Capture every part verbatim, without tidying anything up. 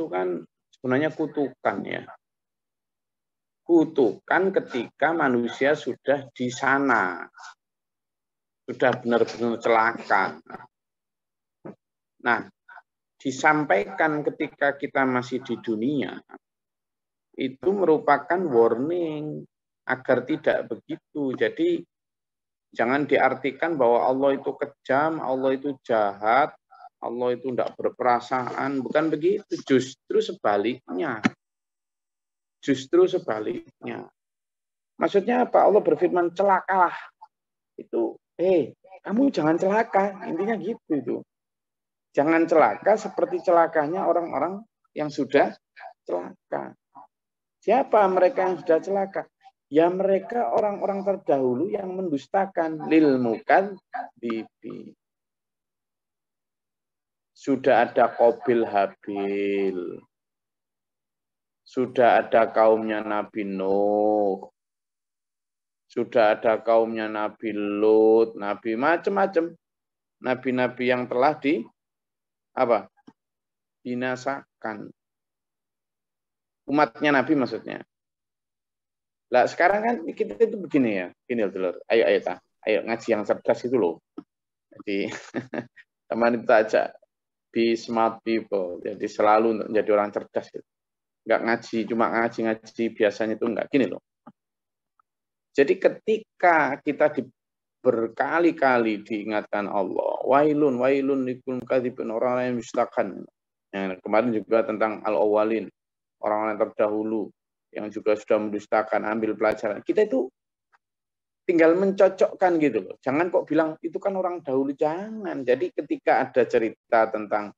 itu kan sebenarnya kutukan ya. Kutukan ketika manusia sudah di sana. Sudah benar-benar celaka. Nah, disampaikan ketika kita masih di dunia, itu merupakan warning agar tidak begitu. Jadi, jangan diartikan bahwa Allah itu kejam, Allah itu jahat, Allah itu tidak berperasaan. Bukan begitu, justru sebaliknya. Justru sebaliknya. Maksudnya apa? Allah berfirman, celakalah. Itu eh, hey, kamu jangan celaka, intinya gitu itu. Jangan celaka seperti celakanya orang-orang yang sudah celaka. Siapa mereka yang sudah celaka? Ya mereka orang-orang terdahulu yang mendustakan lil mukadzibin. Sudah ada Qabil Habil. Sudah ada kaumnya Nabi Nuh. Sudah ada kaumnya Nabi Lut, Nabi macam-macam. Nabi-nabi yang telah di apa? Binasakan. Umatnya Nabi maksudnya. Lah sekarang kan kita itu begini ya, gini dulur. Ayo ayo ta. Ayo ngaji yang cerdas itu loh. Jadi teman kita ajak be smart people. Jadi selalu menjadi orang cerdas gitu. Enggak ngaji, cuma ngaji-ngaji biasanya itu enggak gini loh. Jadi ketika kita di, berkali-kali diingatkan Allah, wailun wailun likum kadzibin, orang-orang yang mendustakan. Yang kemarin juga tentang al-awwalin, orang-orang terdahulu yang juga sudah mendustakan, ambil pelajaran. Kita itu tinggal mencocokkan gitu loh. Jangan kok bilang itu kan orang dahulu, jangan. Jadi ketika ada cerita tentang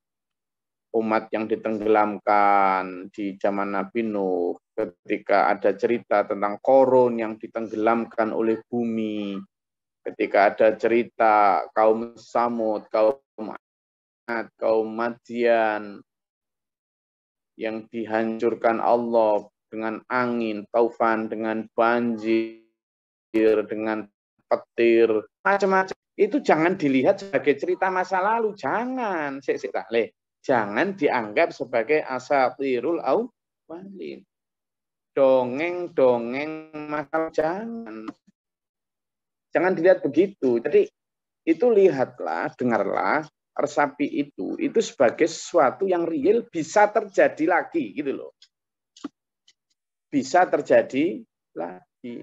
umat yang ditenggelamkan di zaman Nabi Nuh, ketika ada cerita tentang Qorun yang ditenggelamkan oleh bumi, ketika ada cerita kaum Samud, kaum Ad, kaum Madyan yang dihancurkan Allah dengan angin, taufan, dengan banjir, dengan petir, macam-macam. Itu jangan dilihat sebagai cerita masa lalu, jangan. Sik-sik tak leh. Jangan dianggap sebagai asatirul awwalin. Dongeng-dongeng masa jangan. Jangan dilihat begitu. Jadi itu lihatlah, dengarlah, resapi itu. Itu sebagai sesuatu yang real, bisa terjadi lagi. Gitu loh. Bisa terjadi lagi.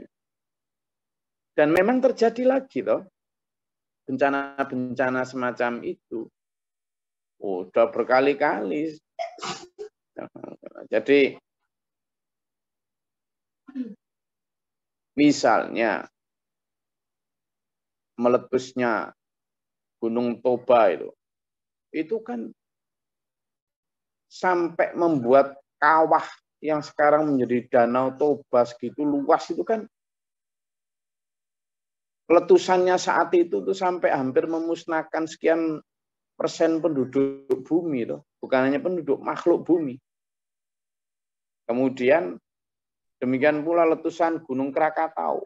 Dan memang terjadi lagi loh. Bencana-bencana semacam itu. Udah berkali-kali. Jadi, misalnya, meletusnya Gunung Toba itu. Itu kan sampai membuat kawah yang sekarang menjadi Danau Toba segitu luas itu kan. Letusannya saat itu tuh sampai hampir memusnahkan sekian persen penduduk bumi loh, bukan hanya penduduk, makhluk bumi. Kemudian demikian pula letusan Gunung Krakatau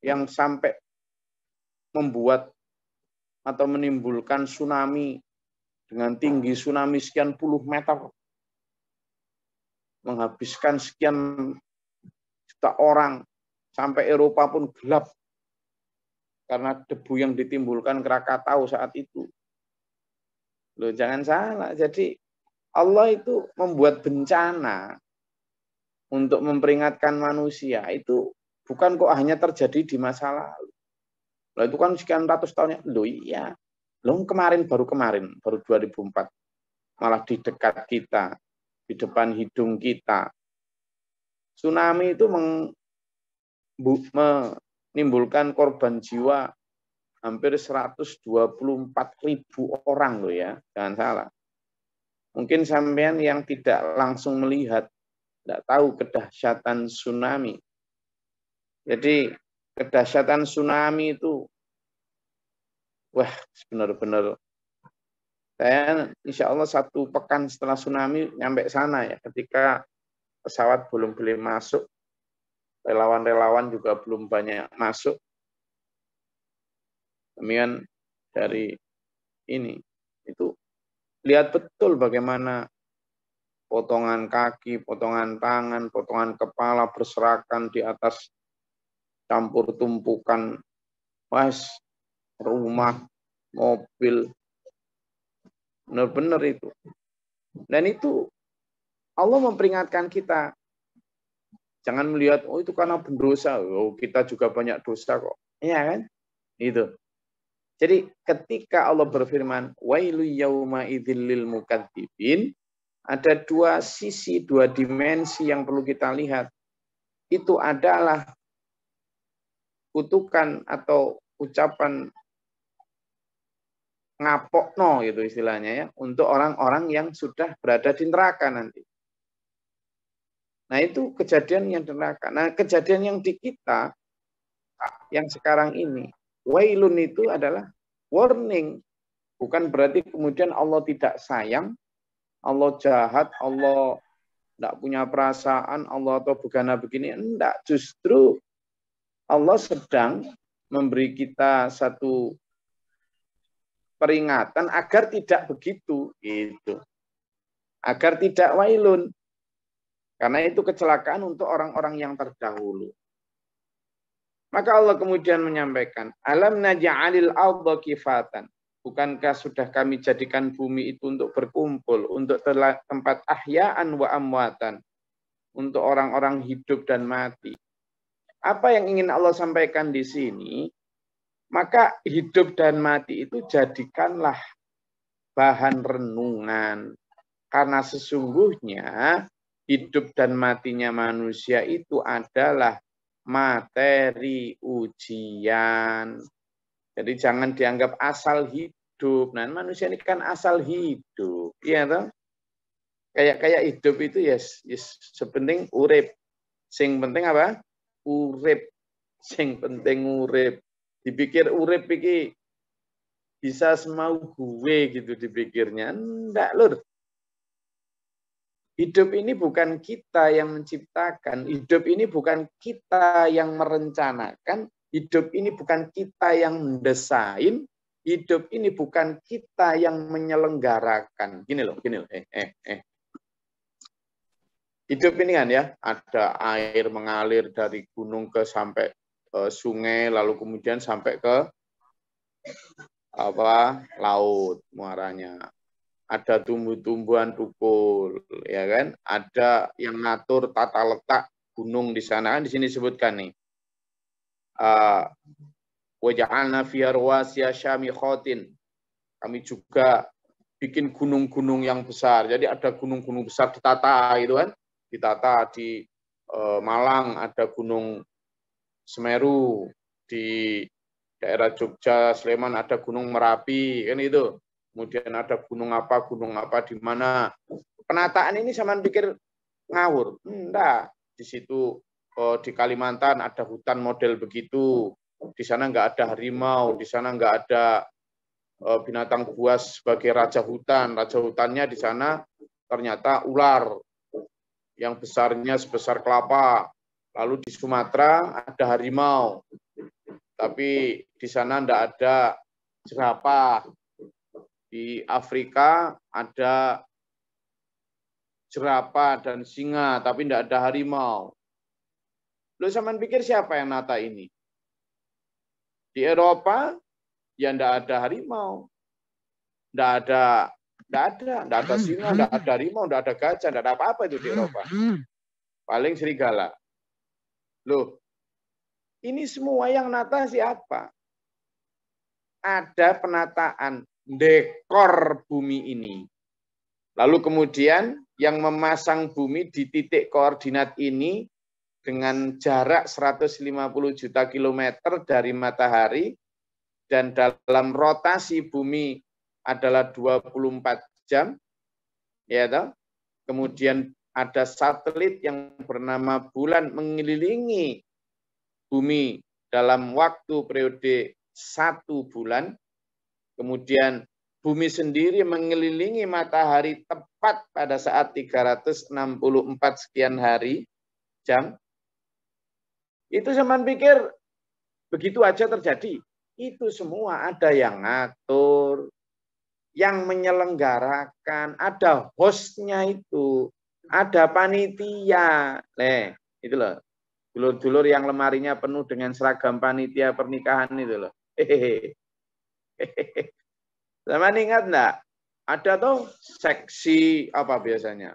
yang sampai membuat atau menimbulkan tsunami dengan tinggi tsunami sekian puluh meter, menghabiskan sekian juta orang, sampai Eropa pun gelap karena debu yang ditimbulkan Krakatau saat itu. Loh, jangan salah. Jadi Allah itu membuat bencana untuk memperingatkan manusia. Itu bukan kok hanya terjadi di masa lalu. Loh, itu kan sekian ratus tahun. Loh iya. Loh kemarin, baru kemarin. Baru dua ribu empat. Malah di dekat kita. Di depan hidung kita. Tsunami itu menimbulkan korban jiwa hampir seratus dua puluh empat ribu orang loh ya, jangan salah. Mungkin sampean yang tidak langsung melihat, tidak tahu kedahsyatan tsunami. Jadi kedahsyatan tsunami itu, wah benar-benar. Saya insya Allah satu pekan setelah tsunami nyampe sana ya, ketika pesawat belum boleh masuk, relawan-relawan juga belum banyak masuk. Kemudian dari ini, itu lihat betul bagaimana potongan kaki, potongan tangan, potongan kepala berserakan di atas campur tumpukan pas, rumah, mobil. Benar-benar itu. Dan itu Allah memperingatkan kita. Jangan melihat, oh itu karena pendosa. Oh, kita juga banyak dosa kok. Iya kan? Itu. Jadi ketika Allah berfirman, wailul yauma idzil lil mukadzibin, ada dua sisi, dua dimensi yang perlu kita lihat. Itu adalah kutukan atau ucapan ngapokno gitu istilahnya ya, untuk orang-orang yang sudah berada di neraka nanti. Nah itu kejadian yang di neraka. Nah kejadian yang di kita yang sekarang ini, wailun itu adalah warning, bukan berarti kemudian Allah tidak sayang, Allah jahat, Allah tidak punya perasaan, Allah atau begana begini, enggak. Justru Allah sedang memberi kita satu peringatan agar tidak begitu, itu agar tidak wailun, karena itu kecelakaan untuk orang-orang yang terdahulu. Maka Allah kemudian menyampaikan, alam naj'alil arda kifatan, bukankah sudah kami jadikan bumi itu untuk berkumpul, untuk tempat ahyaan wa amwatan, untuk orang-orang hidup dan mati. Apa yang ingin Allah sampaikan di sini? Maka hidup dan mati itu jadikanlah bahan renungan. Karena sesungguhnya hidup dan matinya manusia itu adalah materi ujian. Jadi jangan dianggap asal hidup. Nah, manusia ini kan asal hidup. Iya toh? Kayak kayak hidup itu ya yes, yes, sepenting urip. Sing penting apa? Urip. Sing penting urip. Dipikir urip iki bisa semau gue gitu dipikirnya. Enggak, Lur. Hidup ini bukan kita yang menciptakan. Hidup ini bukan kita yang merencanakan. Hidup ini bukan kita yang mendesain. Hidup ini bukan kita yang menyelenggarakan. Gini loh, gini loh. Eh, eh, eh. Hidup ini kan ya, ada air mengalir dari gunung ke sampai sungai, lalu kemudian sampai ke apa laut muaranya. Ada tumbuh-tumbuhan tukul, ya kan? Ada yang ngatur tata letak gunung di sana. Kan di sini disebutkan nih. Wa ja'alna fiha rawasiya syamikhatin. Kami juga bikin gunung-gunung yang besar. Jadi ada gunung-gunung besar ditata gitu kan? Ditata di uh, Malang ada gunung Semeru, di daerah Jogja, Sleman ada Gunung Merapi, kan itu. Kemudian ada gunung apa, gunung apa di mana. Penataan ini sama pikir ngawur. Enggak. Di situ oh, di Kalimantan ada hutan model begitu. Di sana enggak ada harimau, di sana enggak ada oh, binatang buas sebagai raja hutan. Raja hutannya di sana ternyata ular yang besarnya sebesar kelapa. Lalu di Sumatera ada harimau, tapi di sana tidak ada jerapah. Di Afrika ada jerapah dan singa, tapi tidak ada harimau. Lu sampean pikir siapa yang nata ini? Di Eropa, ya tidak ada harimau, tidak ada, tidak ada, tidak ada singa, tidak ada harimau, tidak ada gajah, tidak ada apa-apa itu di Eropa. Paling serigala. Loh, ini semua yang nata siapa? Ada penataan dekor bumi ini. Lalu kemudian yang memasang bumi di titik koordinat ini dengan jarak seratus lima puluh juta kilometer dari matahari dan dalam rotasi bumi adalah dua puluh empat jam. Ya toh? Kemudian ada satelit yang bernama bulan mengelilingi bumi dalam waktu periode satu bulan. Kemudian bumi sendiri mengelilingi matahari tepat pada saat tiga ratus enam puluh empat sekian hari jam. Itu zaman pikir begitu aja terjadi. Itu semua ada yang ngatur, yang menyelenggarakan, ada hostnya itu. ada panitia. Nih, itu loh. Dulur-dulur yang lemarinya penuh dengan seragam panitia pernikahan itu loh. Hehehe. Sama ingat enggak? Ada tuh seksi apa biasanya?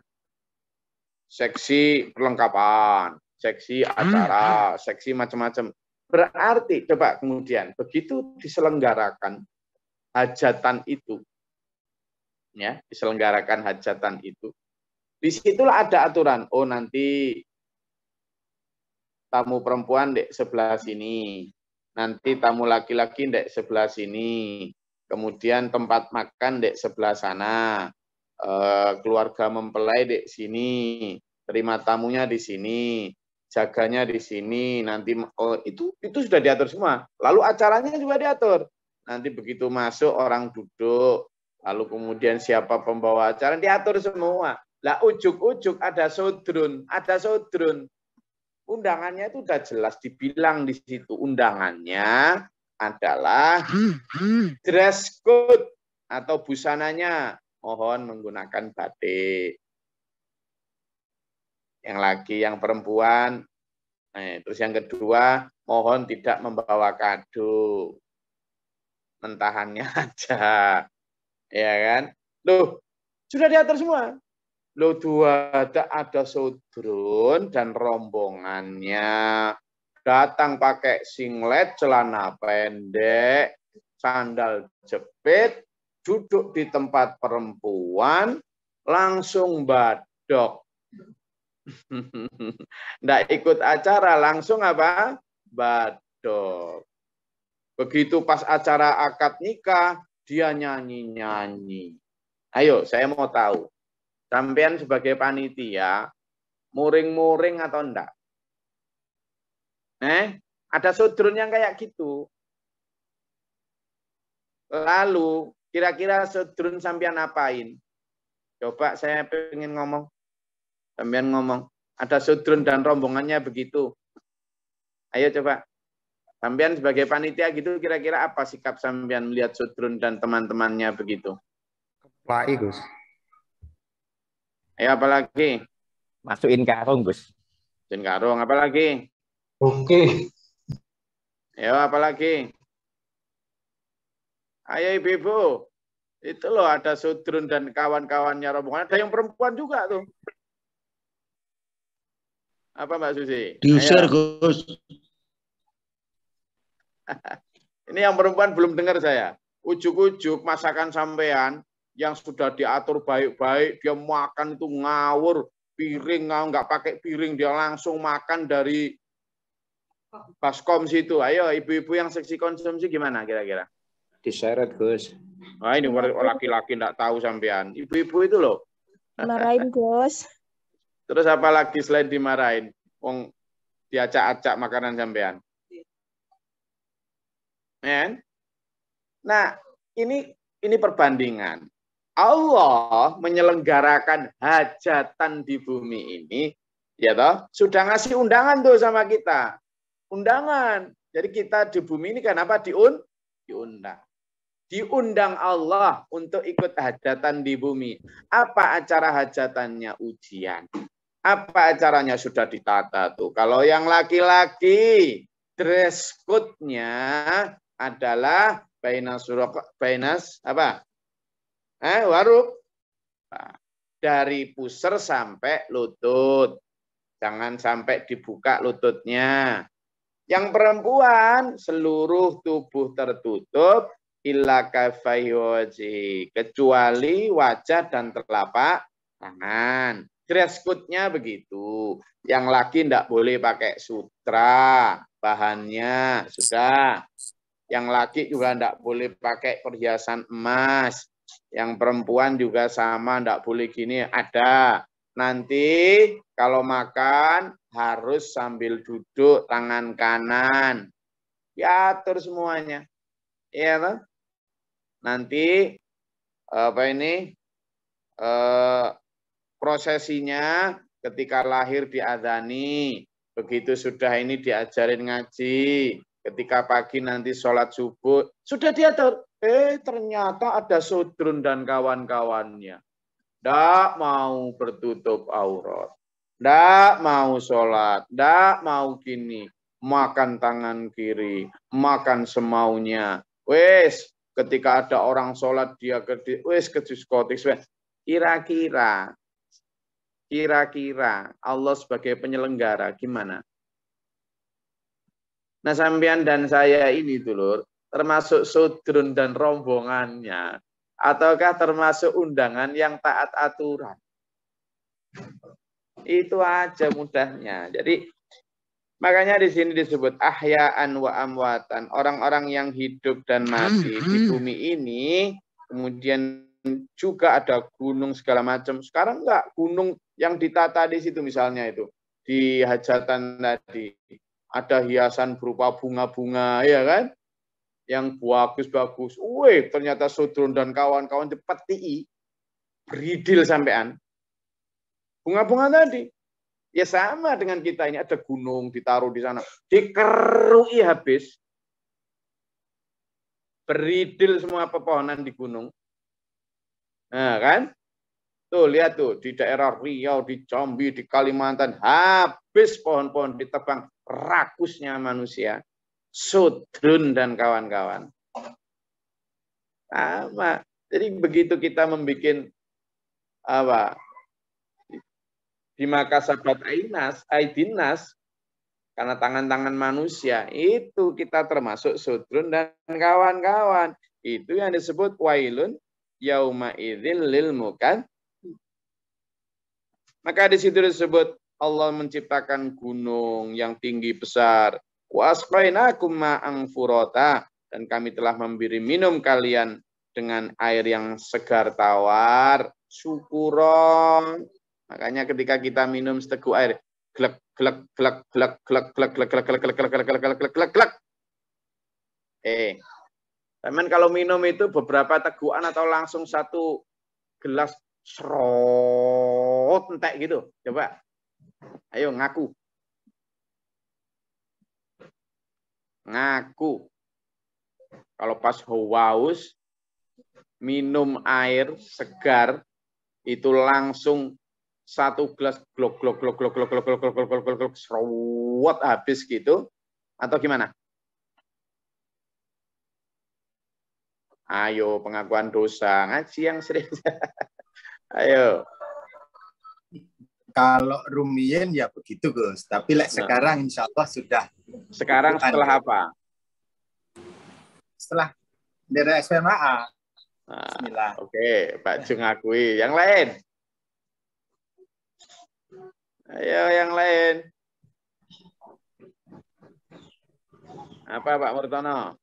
Seksi perlengkapan, seksi acara, seksi macam-macam. Berarti coba kemudian begitu diselenggarakan hajatan itu, ya diselenggarakan hajatan itu, disitulah ada aturan. Oh nanti tamu perempuan dek sebelah sini, nanti tamu laki-laki dek sebelah sini, kemudian tempat makan dek sebelah sana. Keluarga mempelai di sini, terima tamunya di sini, jaganya di sini, nanti oh, itu itu sudah diatur semua. Lalu acaranya juga diatur. Nanti begitu masuk orang duduk, lalu kemudian siapa pembawa acara diatur semua. Lah ujuk-ujuk ada sodrun, ada sodrun. Undangannya itu sudah jelas dibilang di situ. Undangannya adalah dress code atau busananya. Mohon menggunakan batik. Yang laki, yang perempuan. Eh, terus yang kedua, mohon tidak membawa kado. Mentahannya aja. Ya kan? Loh, sudah diatur semua. Loh, dua ada, ada sodrun dan rombongannya. Datang pakai singlet, celana pendek, sandal jepit. Duduk di tempat perempuan, langsung badok. Nggak ikut acara, langsung apa? Badok. Begitu pas acara akad nikah, dia nyanyi-nyanyi. Ayo, saya mau tahu. Sampean sebagai panitia, muring-muring atau enggak? Eh, ada sodron yang kayak gitu. Lalu, kira-kira sodrun sampean apain? Coba saya pengen ngomong. Sampean ngomong. Ada sodrun dan rombongannya begitu. Ayo coba. Sampean sebagai panitia gitu kira-kira apa sikap sampean melihat sodrun dan teman-temannya begitu? Keplai, Gus. Ayo apalagi? Masukin karung, Gus. Masukin karung, apalagi? Oke. Ayo apalagi? Ayo ibu-ibu, itu loh ada sodrun dan kawan-kawannya rombongan. Ada yang perempuan juga tuh. Apa Mbak Susi? Diusir Gus. Ini yang perempuan belum dengar saya. Ujuk-ujuk masakan sampean yang sudah diatur baik-baik. Dia makan itu ngawur, piring ngawur, nggak pakai piring. Dia langsung makan dari baskom situ. Ayo ibu-ibu yang seksi konsumsi gimana kira-kira? Diseret Gus. Nah, ini laki-laki enggak tahu sampean. Ibu-ibu itu loh. Marahin Gus. Terus apa lagi selain dimarahin? Wong diacak-acak makanan sampean. Men? Nah, ini ini perbandingan. Allah menyelenggarakan hajatan di bumi ini, ya toh? Sudah ngasih undangan tuh sama kita. Undangan. Jadi kita di bumi ini kenapa diun diundang? Diundang Allah untuk ikut hajatan di bumi. Apa acara hajatannya? Ujian. Apa acaranya? Sudah ditata tuh. Kalau yang laki-laki, dress code-nya adalah bainas surok, bainas apa? Eh, waruk. Dari pusar sampai lutut. Jangan sampai dibuka lututnya. Yang perempuan seluruh tubuh tertutup, illa kafai wajhi, kecuali wajah dan telapak tangan. Dress code-nya begitu. Yang laki tidak boleh pakai sutra, bahannya sudah. Yang laki juga tidak boleh pakai perhiasan emas. Yang perempuan juga sama, tidak boleh gini. Ada. Nanti kalau makan harus sambil duduk tangan kanan. Diatur semuanya. Iya toh? Nanti apa ini? Eh, prosesinya ketika lahir diadzani, begitu sudah ini diajarin ngaji, ketika pagi nanti sholat subuh, sudah diatur. Eh, ternyata ada sodrun dan kawan-kawannya. Ndak mau bertutup aurat, ndak mau sholat, ndak mau gini, makan tangan kiri, makan semaunya. Wes, ketika ada orang sholat dia ke wes ke diskotik, wes. Kira-kira, kira-kira Allah sebagai penyelenggara gimana? Nah, sampean dan saya ini dulur, termasuk sudrun dan rombongannya. Ataukah termasuk undangan yang taat aturan? Itu aja mudahnya. Jadi makanya di sini disebut ahya'an wa amwatan. Orang-orang yang hidup dan mati hmm, di bumi ini. Kemudian juga ada gunung segala macam. Sekarang enggak, gunung yang ditata di situ misalnya itu. Di hajatan tadi. Ada hiasan berupa bunga-bunga, ya kan? Yang bagus-bagus. Wih, ternyata sudrun dan kawan-kawan dipeti beridil sampean. Bunga-bunga tadi. Ya sama dengan kita ini, ada gunung ditaruh di sana. Dikerui habis. Beridil semua pepohonan di gunung. Nah, kan? Tuh, lihat tuh. Di daerah Riau, di Jambi, di Kalimantan. Habis pohon-pohon ditebang. Rakusnya manusia. Sudrun dan kawan-kawan. Sama. Jadi begitu kita membuat apa? Bima kasabat ainas, aidinas, karena tangan-tangan manusia itu kita termasuk sudrun dan kawan-kawan. Itu yang disebut wailun yauma idzil lil mukan. Maka di situ disebut Allah menciptakan gunung yang tinggi besar. Wa asqainakum ma'an furata, dan kami telah memberi minum kalian dengan air yang segar tawar, syukuron. Makanya ketika kita minum seteguk air, glek glek glek glek glek glek glek glek glek glek glek glek glek glek glek. Eh. Teman kalau minum itu beberapa tegukan atau langsung satu gelas serot entek gitu. Coba. Ayo ngaku. Ngaku. Kalau pas haus minum air segar itu langsung satu gelas glok glok glok glok glok glok glok glok glok glok glok serwot habis gitu atau gimana? Ayo pengakuan dosa, ngaji yang sering. Ayo. Kalau rumiyin ya begitu Gus, tapi lek nah. Sekarang insya Allah sudah. Sekarang bukan. Setelah apa? Setelah dari S M A. Nah, Bismillah. Oke, okay. Pak Jung akui. Yang lain? Ayo yang lain. Apa Pak Murtono?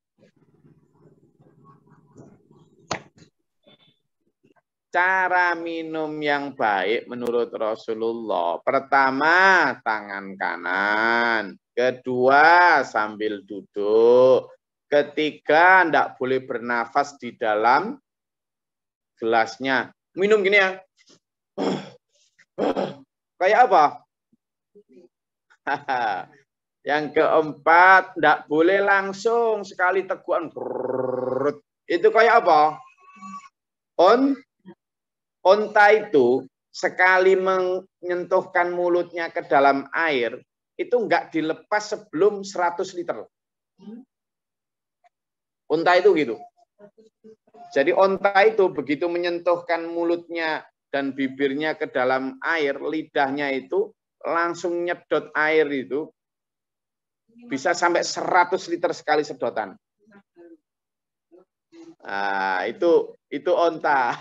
Cara minum yang baik menurut Rasulullah. Pertama, tangan kanan. Kedua, sambil duduk. Ketiga, tidak boleh bernafas di dalam gelasnya. Minum gini ya. Kayak apa? Yang keempat, tidak boleh langsung sekali teguhan. Itu kayak apa? On. Onta itu sekali menyentuhkan mulutnya ke dalam air, itu enggak dilepas sebelum seratus liter. Onta itu gitu. Jadi onta itu begitu menyentuhkan mulutnya dan bibirnya ke dalam air, lidahnya itu langsung nyedot air itu, bisa sampai seratus liter sekali sedotan. Nah, itu itu onta.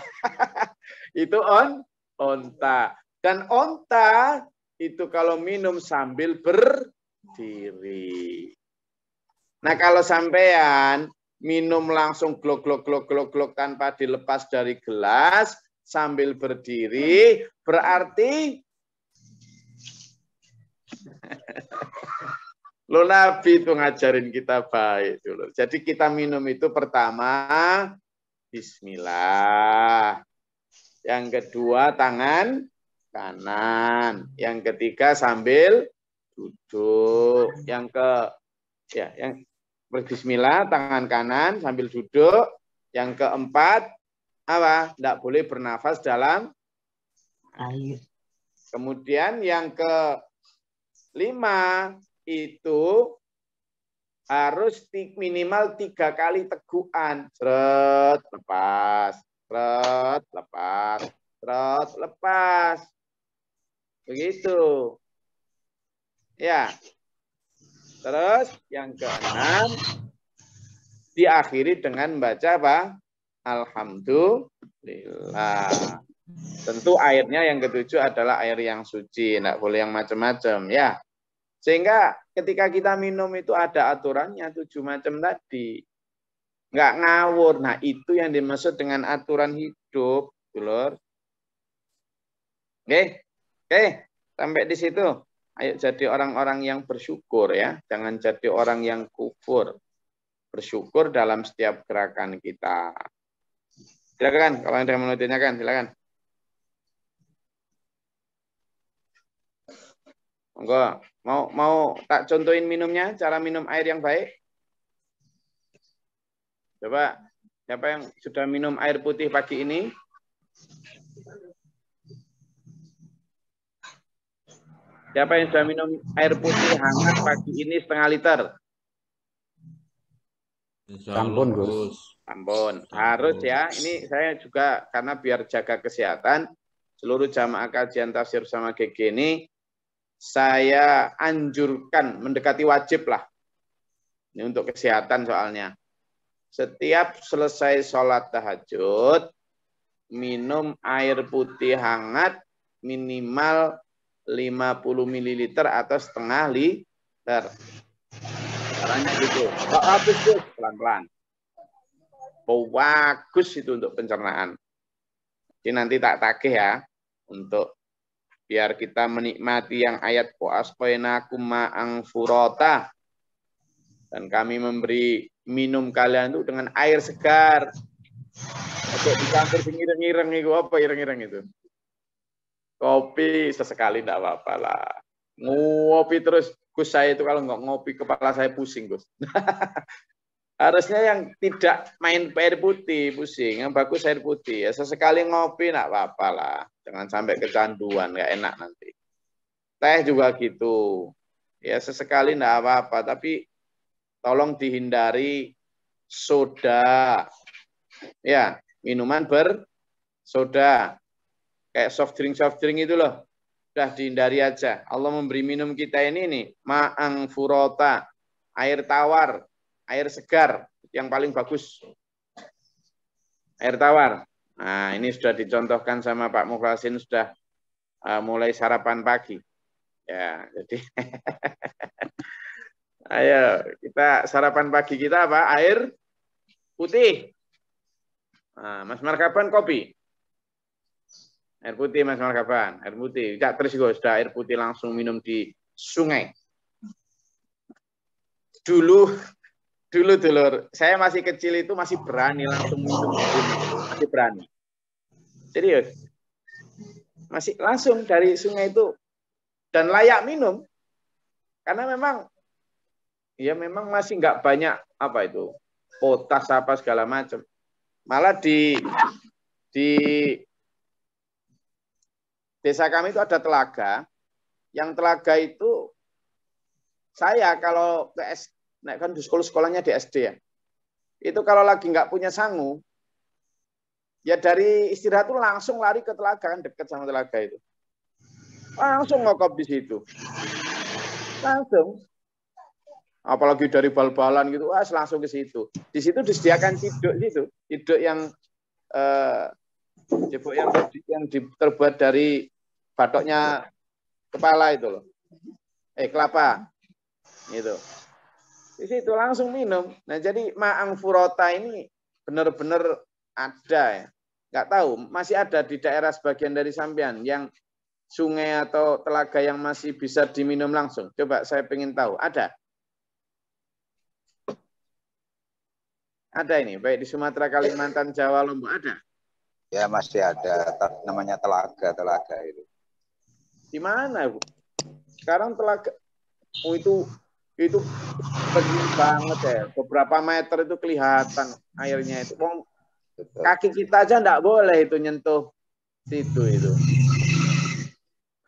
Itu on onta. Dan onta itu kalau minum sambil berdiri. Nah, kalau sampean minum langsung glok glok glok glok glok tanpa dilepas dari gelas sambil berdiri, berarti lo Nabi itu ngajarin kita baik dulu. Jadi kita minum itu pertama Bismillah. Yang kedua tangan kanan, yang ketiga sambil duduk, yang ke ya yang berbismillah tangan kanan sambil duduk, yang keempat apa? Tidak boleh bernafas dalam air. Kemudian yang kelima itu harus minimal tiga kali tegukan. Seret, lepas. Seret, lepas. Seret, lepas. Begitu. Ya. Terus yang keenam diakhiri dengan baca apa? Alhamdulillah. Tentu airnya yang ketujuh adalah air yang suci, tidak boleh yang macam-macam ya. Sehingga ketika kita minum itu ada aturannya tujuh macam tadi. Nggak ngawur. Nah, itu yang dimaksud dengan aturan hidup, Dulur. Oke. Oke, sampai di situ. Ayo jadi orang-orang yang bersyukur ya, jangan jadi orang yang kufur. Bersyukur dalam setiap gerakan kita. Silakan, kalau ada yang mau ditanyakan, silakan. Enggak, mau mau tak contohin minumnya, cara minum air yang baik. Coba, siapa yang sudah minum air putih pagi ini? Siapa yang sudah minum air putih hangat pagi ini setengah liter? Ampun, Gus. Ampun, harus ya. Ini saya juga karena biar jaga kesehatan, seluruh jamaah kajian tafsir sama G G ini saya anjurkan mendekati wajib lah. Ini untuk kesehatan soalnya. Setiap selesai sholat tahajud, minum air putih hangat minimal lima puluh mililiter atau setengah liter. Caranya gitu. Habis tuh pelan-pelan. Bagus itu untuk pencernaan. Jadi nanti tak tagih ya untuk biar kita menikmati yang ayat Qaspainakum ma'ang furata. Dan kami memberi minum kalian itu dengan air segar. Oke, dicampur ireng-ireng itu apa ireng-ireng itu? Kopi sesekali enggak apa-apa lah. Ngopi terus, Gus, saya itu kalau nggak ngopi kepala saya pusing, Gus. Harusnya yang tidak main air putih pusing, yang bagus air putih. Ya, sesekali ngopi enggak apa-apa lah. Jangan sampai kecanduan, nggak enak nanti. Teh juga gitu. Ya sesekali enggak apa-apa, tapi tolong dihindari soda. Ya, minuman bersoda. Kayak soft drink soft drink itu loh. Sudah dihindari aja. Allah memberi minum kita ini nih, ma'ang furota, air tawar, air segar yang paling bagus. Air tawar. Nah, ini sudah dicontohkan sama Pak Mukhlasin, sudah uh, mulai sarapan pagi. Ya, jadi ayo kita sarapan pagi kita apa? Air putih. Nah, Mas Markaban kopi. Air putih Mas Markaban, air putih. Tidak terus kok sudah air putih langsung minum di sungai. Dulu Dulu, Dulur, saya masih kecil itu masih berani langsung minum. Masih berani. Serius. Masih langsung dari sungai itu. Dan layak minum. Karena memang, ya memang masih nggak banyak, apa itu, potas apa segala macam. Malah di, di desa kami itu ada telaga. Yang telaga itu, saya kalau ke S D, nah, kan di sekolah sekolahnya di S D ya. Itu kalau lagi nggak punya sangu, ya dari istirahat tuh langsung lari ke telaga, kan dekat sama telaga itu. Langsung ngokop di situ. Langsung. Apalagi dari bal-balan gitu, wah langsung ke situ. Di situ disediakan ciduk gitu, ciduk yang eh, ciduk yang yang terbuat dari batoknya kepala itu loh. Eh kelapa. Gitu. Di situ langsung minum. Nah, jadi ma'ang furota ini benar-benar ada ya. Nggak tahu, masih ada di daerah sebagian dari sampean yang sungai atau telaga yang masih bisa diminum langsung. Coba saya pengen tahu, ada? Ada ini, baik di Sumatera, Kalimantan, Jawa, Lombok, ada? Ya, masih ada. Namanya telaga-telaga itu. Di mana, Bu? Sekarang telaga oh, itu... itu penting banget ya. Beberapa meter itu kelihatan airnya itu. Kaki kita aja enggak boleh itu nyentuh situ itu.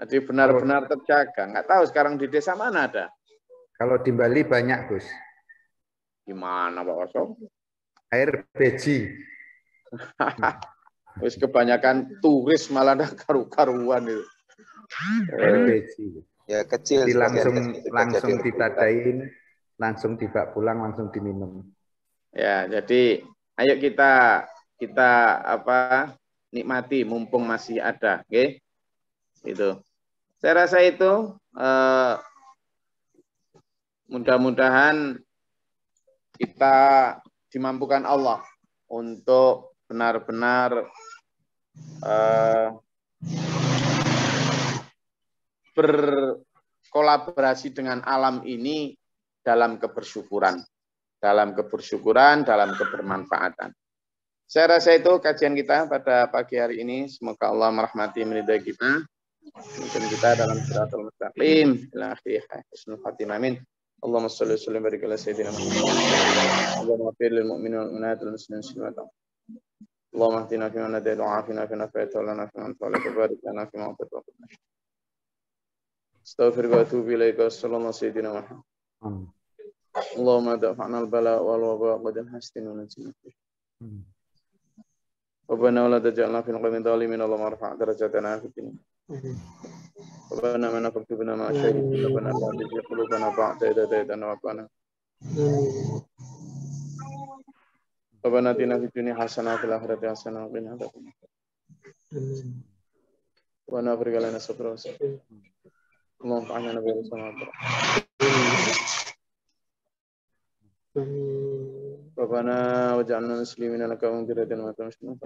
Jadi benar-benar terjaga. Nggak tahu sekarang di desa mana ada. Kalau di Bali banyak, Gus. Gimana Pak Oso? Air beji. Terus kebanyakan turis malah ada karu-karuan itu. Air beji. Ya kecil. Jadi langsung kecil, langsung kecil, ditadain, langsung dibak pulang, langsung diminum. Ya, jadi ayo kita kita apa nikmati mumpung masih ada, oke? Okay? Itu. Saya rasa itu eh, mudah-mudahan kita dimampukan Allah untuk benar-benar eh, berkolaborasi dengan alam ini dalam kebersyukuran, dalam kebersyukuran, dalam kebermanfaatan. Saya rasa itu kajian kita pada pagi hari ini. Semoga Allah merahmati meridai kita. Mungkin kita dalam siratul mustaqim. Ila akhirih husnul khatimah. Amin. Allahumma shalli wa sallim barik ala sayyidina Muhammad. Allahumma fir lil mu'minin wal mu'minat wal muslimin wa Allahumma hdina fi man hadayta wa afina fi man afayta wa lana fi man tawallayta wa barik lana fi ma a'tayta wa qina astaghfiruka wa atubu ilaika. Sallallahu sayyidina Muhammad. Allahumma da'fa'na al bala wal waba wa qadil hastin wa nasina. Rabbana la taj'alna fi qawmin zalimin. Allahumma irfa' darajatana fid dunya. ربنا من أفقدنا ما شئنا ربنا لا تزغ قلوبنا بعد إذ هديتنا وهب لنا ربنا آتنا في الدنيا حسنة وفي الآخرة حسنة وقنا عذاب النار ربنا افرغ علينا صبرا وسلام اللهم اعنا بخير سلام ربنا وجعلنا مسلمين لك ومنذرين ومتمشنا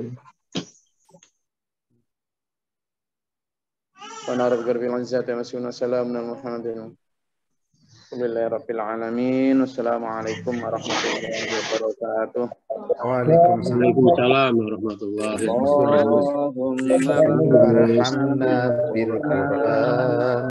ونعرف قربي العزات مسيونا سلامنا المحمدين وبالله رب العالمين والسلام عليكم ورحمة الله وبركاته وعليكم السلام ورحمة الله وبركاته اللهم ارحمنا بالقرآن.